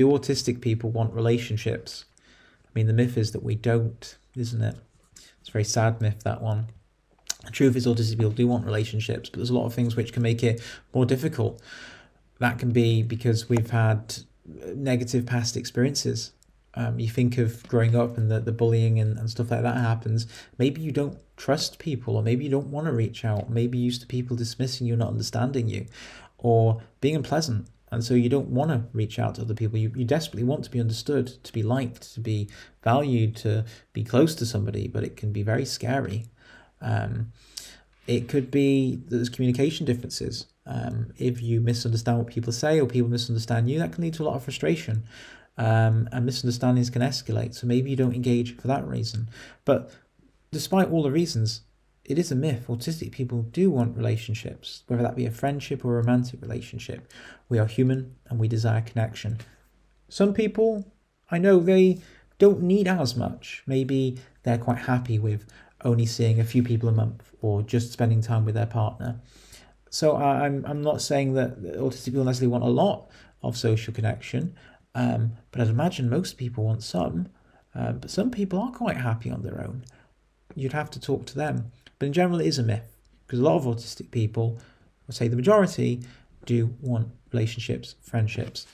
Do autistic people want relationships? I mean, the myth is that we don't, isn't it? It's a very sad myth, that one. The truth is autistic people do want relationships, but there's a lot of things which can make it more difficult. That can be because we've had negative past experiences. You think of growing up and the bullying and stuff like that happens. Maybe you don't trust people, or maybe you don't want to reach out. Maybe you're used to people dismissing you, not understanding you, or being unpleasant. And so you don't want to reach out to other people. You desperately want to be understood, to be liked, to be valued, to be close to somebody, but it can be very scary. It could be there's communication differences. If you misunderstand what people say or people misunderstand you, that can lead to a lot of frustration. And misunderstandings can escalate, so maybe you don't engage for that reason. But despite all the reasons, it is a myth. Autistic people do want relationships, whether that be a friendship or a romantic relationship. We are human and we desire connection. Some people, I know, they don't need as much. Maybe they're quite happy with only seeing a few people a month or just spending time with their partner. So I'm not saying that autistic people necessarily want a lot of social connection, but I'd imagine most people want some, but some people are quite happy on their own. You'd have to talk to them. But in general, it is a myth, because a lot of autistic people, I'd say the majority, do want relationships, friendships.